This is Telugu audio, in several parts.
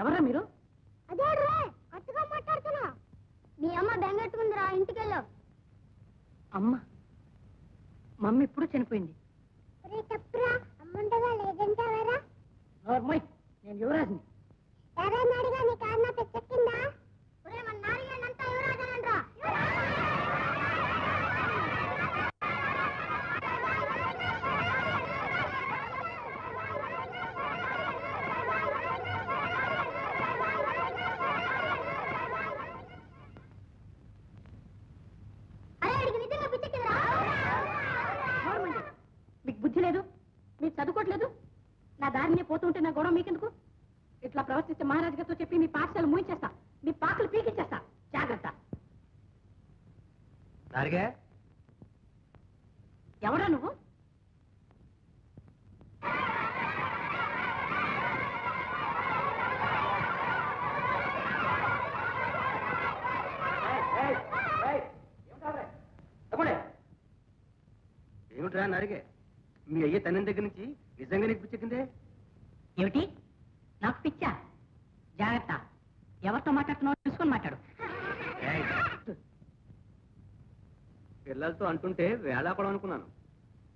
ఎవర్రా మీరు? అదేడ్రా అత్తగా మాట్లాడుతున్నా. మీ అమ్మ బెంగెట్టుకుందిరా, ఇంటికెళ్ళు. అమ్మ మమ్మ ఎప్పుడు చనిపోయింది? ఒరే తప్పురా, అమ్ముండగా లేదంటావారా? నోర్మై, నేను యువరాజ్ని. ఎవరైనా అడిగా నీ కారణం తెచ్చెక్కిందా? ఒరే మన నారిగానంతా యువరాజనండ్రా. లేదు, మీరు చదువుకోవట్లేదు, నా దారినే పోతుంటే నా గౌరవం మీకెందుకు? ఇట్లా ప్రవర్తిస్తే మహారాజు గారితో చెప్పి మీ పాఠశాల మూయించేస్తా, మీ పాకలు పీకించేస్తా, జాగ్రత్త. ఎవరా నువ్వు? ఏమిట్రా నారిగే, మీ అయ్య తన దగ్గర నుంచి నిజంగా నీకు పిచ్చెక్కిందే? ఏమిటి నాకు పిచ్చా? జాగ్రత్త, ఎవరితో మాట్లాడుతున్నావు తెలుసుకొని మాట్లాడు. పిల్లలతో అంటుంటే వేళాపడం అనుకున్నాను,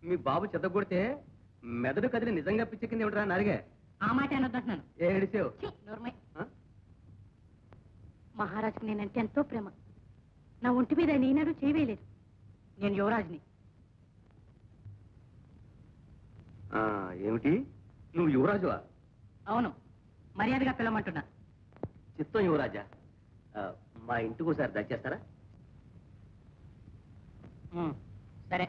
మీ బాబు చెదగొడితే మెదడు కదిలి నిజంగా పిచ్చెక్కింది ఏమిట్రా నారిగే? ఆ మాట అనొద్దంటున్నాను. ఏడిసావు? మహారాజుకి నేనంటే ఎంతో ప్రేమ, నా ఒంటి మీద నేనాడు చేయవేయలేదు. నేను యువరాజుని. ఏమిటి, నువ్వు యువరాజువా? అవును, మర్యాదగా పిలవమంటున్నా. చిత్తం యువరాజా, మా ఇంటికి ఒకసారి దచ్చేస్తారా? సరే.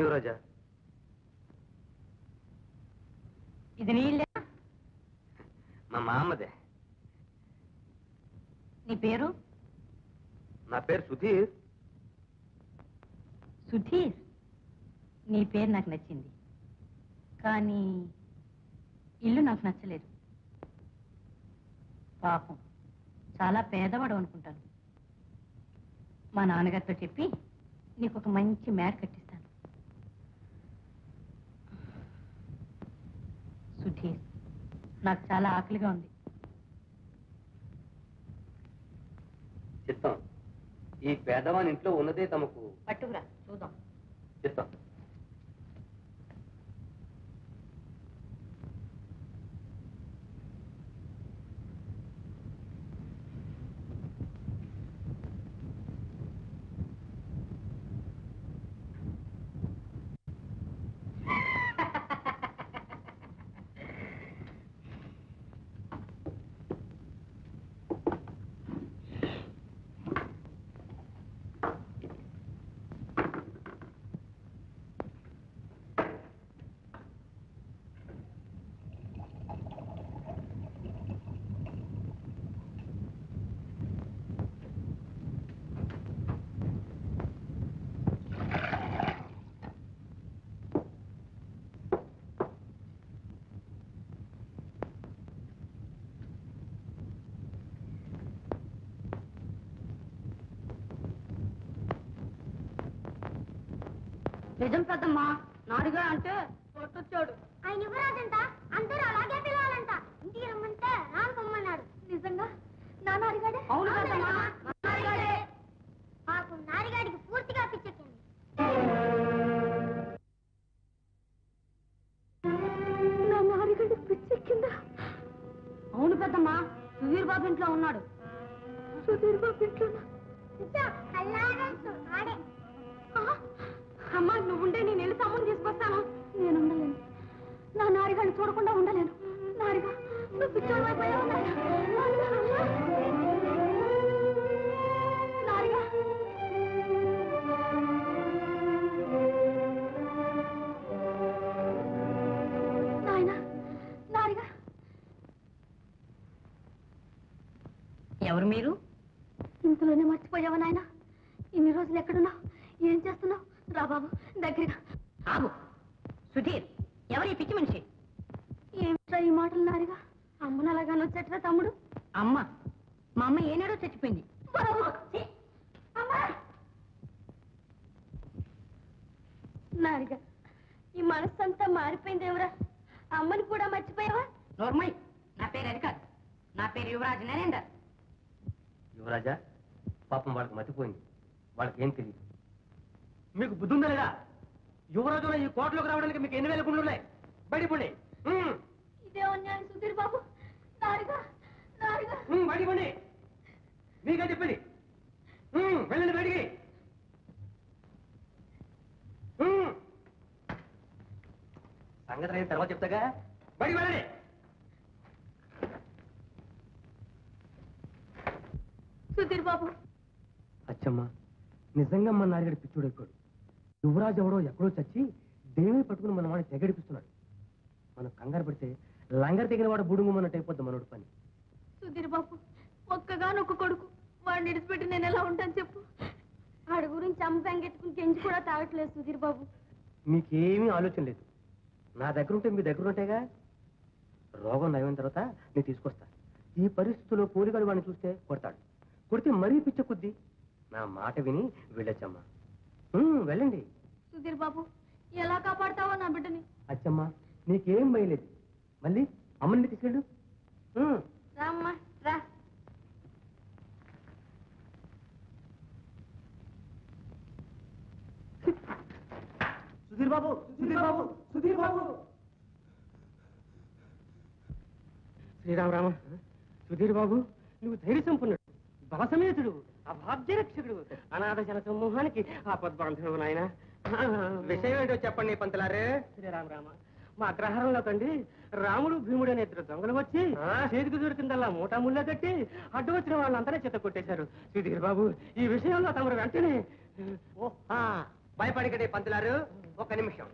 యువరాజా, ఇది నీళ్ళ మా మామదే. నీ పేరు? నా పేరు సుధీర్. సుధీర్, నీ పేరు నాకు నచ్చింది, కానీ ఇల్లు నాకు నచ్చలేదు. పాపం చాలా పేదవాడు అనుకుంటాను. మా నాన్నగారితో చెప్పి నీకు ఒక మంచి మేడ కట్టిస్తాను. సుధీర్, నాకు చాలా ఆకలిగా ఉంది. చిత్తం, ఈ పేదవాని ఇంట్లో ఉన్నదే తమకు. పట్టుకురా చూద్దాం. చిత్తం. నిజం పెద్దమ్మా, నాడిగా అంటే కొట్టొచ్చాడు. ఆయన యువరాజంట, అందరూ అలాగే పిలవాలంట. ఇంటికి రమ్మంటే రానుకోమ్మన్నాడు. నిజంగా నా నాడిగాడే? అవును, నాడిగాడే. పాపం నాడిగాడికి పూర్తి గట్టిగా పిచ్చెక్కింది. పిచ్చెక్కిందా? అవును పెద్దమ్మా, సుధీర్ బాబు ఇంట్లో ఉన్నాడు. సుధీర్ బాబు ఇంట్లోనా? అమ్మా నువ్వుండే నేను వెళ్ళి తమ్ముని తీసుకొస్తాను. నేను ఉండలేను, నా నారిగాన్ని చూడకుండా ఉండలేను. నారిగా నువ్వు పిచ్చోడు అయిపోయావు. నారిగా నాయనా, నారిగా. ఎవరు మీరు? ఇంతలోనే మర్చిపోయావా నాయనా? ఇన్ని రోజులు ఎక్కడున్నావు, ఏం చేస్తున్నావు? రా బాబు దగ్గరగా. బాబు సుధీర్ ఎవరి పిచ్చి మనిషి? ఏమిట్రా ఈ మాటలు నారిగా? అమ్మను అలాగానే వచ్చేట్రా తమ్ముడు. అమ్మ, మా అమ్మ ఏనాడో చచ్చిపోయింది. నారిగా ఈ మనస్సు అంతా మారిపోయింది. ఎవరా అమ్మని కూడా మర్చిపోయావా? నోర్మల్, నా పేరు అది కాదు, నా పేరు యువరాజ్ నరేందర్. యువరాజా, పాపం వాళ్ళకి మతిపోయింది, వాళ్ళకి ఏం తెలియదు. మీకు బుద్ధి ఉందా లేదా? యువరాజు ఈ కోటలోకి రావడానికి మీకు 8,000 గుండ్లు ఉన్నాయి. బయటపండి. ఇదే అన్యాయం సుధీర్ బాబు. బయటపండి, మీకే చెప్పింది. వెళ్ళండి బయటికి. సంగతి అయిన తర్వాత చెప్తాగా, బయటికి వెళ్ళండి. సుధీర్ బాబు అచ్చమ్మా, నిజంగా మన నారిగడి పిచ్చుడైపోయాడు. యువరాజు ఎవడో ఎక్కడో చచ్చి దేవి పట్టుకుని మన వాడిని తెగడిపిస్తున్నాడు. మనం కంగారు పడితే లంగర్ తెగిన వాడు బుడుంగుమన్నట్టు అయిపోద్ది మనోడు పని. సుధీర్ బాబు ఒక్కగానొక్క కొడుకు, వాడిని విడిచిపెట్టి నేను ఎలా ఉంటాను చెప్పు? వాడి గురించి అమ్మకెట్టుకుని గెంజి కూడా తాగట్లేదు సుధీర్ బాబు. మీకేమీ ఆలోచన లేదు, నా దగ్గర ఉంటే మీ దగ్గర ఉంటేగా. రోగం నయమైన తర్వాత నేను తీసుకొస్తా. ఈ పరిస్థితుల్లో పోలిగాడు వాడిని చూస్తే కొడతాడు, కొడితే మరీ పిచ్చకొద్ది. నా మాట విని వెళ్ళొచ్చమ్మా, వెళ్ళండి. సుధీర్ బాబు ఎలా కాపాడతావో నా బిడ్డని. అచ్చమ్మా నీకేం భయలేదు, మళ్ళీ అమ్మని తీసుకెళ్ళు. రామ్మా రా. సుధీర్ బాబు, సుధీర్ బాబు, సుధీర్ బాబు. శ్రీరామ రామ. సుధీర్ బాబు నువ్వు ధైర్య సంపన్నుడు, బలసమేతుడు, అభాగ్యరక్షకుడు, అనాథ జన సమూహానికి ఆపద్బాంధుడు నాయన. విషయం ఏంటో చెప్పండి పంతులారే. శ్రీరామరామ, మా అగ్రహారంలో కండి రాముడు భీముడు అనే ఇద్దరు దొంగలు వచ్చి చేతికి దొరికిందల్లా మూటాముళ్ళ కట్టి అడ్డు వచ్చిన వాళ్ళంతా చేత కొట్టేశారు. సుధీర్ బాబు ఈ విషయంలో తమరు వెంటనే. భయపడకండి పంతులారు, ఒక నిమిషం.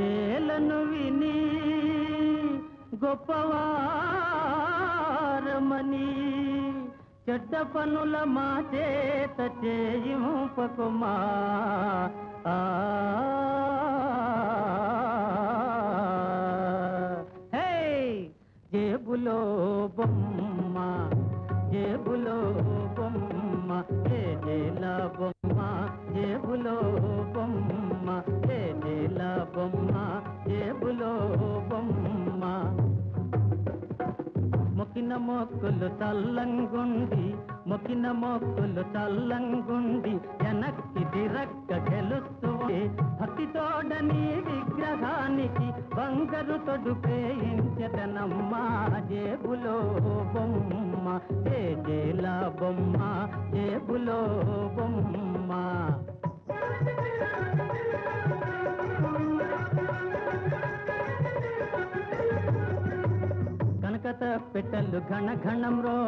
జేలను విని గొప్పవారమని చెడ్డ పనుల మా చేత చేయింపకుమా ఆ జేబులో బొమ్మ జేబులో బొమ్మ జేల బొమ్మ జేబులో బొమ్మ జేల బొమ్మ జేబులో బొమ్మ మొక్కిన మొక్కులు తల్లంగుండి మొక్కిన మొక్కులు తల్లంగుండి వెనక్కి తిరక్క గెలుస్తుంది భక్తి తోడని విగ్రహానికి బంగారు తొడుకేయించదనమ్మా జేబులో బొమ్మ జేల బొమ్మ జేబులో బొమ్మ కనకత పెట్టలు ఘన ఘనం రో